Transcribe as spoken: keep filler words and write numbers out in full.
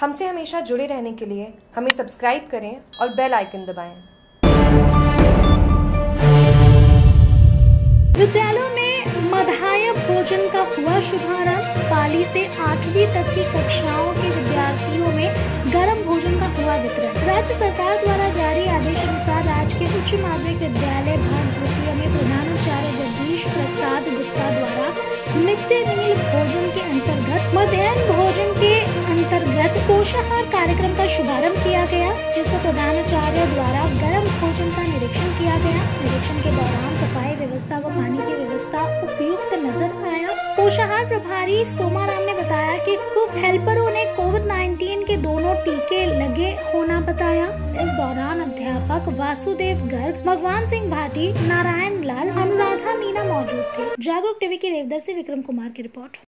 हमसे हमेशा जुड़े रहने के लिए हमें सब्सक्राइब करें और बेल आइकन दबाएं। विद्यालयों में मध्याह्न भोजन का हुआ शुभारंभ। पाली से आठवीं तक की कक्षाओं के विद्यार्थियों में गर्म भोजन का हुआ वितरण। राज्य सरकार द्वारा जारी आदेश अनुसार राज्य के उच्च माध्यमिक विद्यालय भाग द्वितीय में प्रधानाचार्य जगदीश प्रसाद गुप्ता द्वारा मिड डे मील भोजन के अंतर्गत मध्याह्न भोजन के अंतर्गत पोषाहार कार्यक्रम का शुभारंभ किया गया, जिसमें प्रधानाचार्य द्वारा गर्म भोजन का निरीक्षण किया गया। निरीक्षण के दौरान सफाई व्यवस्था व पानी की व्यवस्था उपयुक्त नजर आया। पोषाहार प्रभारी सोमाराम ने बताया कि कुक हेल्परों ने कोविड नाइन्टीन के दोनों टीके लगे होना बताया। इस दौरान अध्यापक वासुदेव गर्ग, भगवान सिंह भाटी, नारायण लाल, अनुराधा मीना मौजूद थे। जागरूक टीवी की रेवदा से विक्रम कुमार की रिपोर्ट।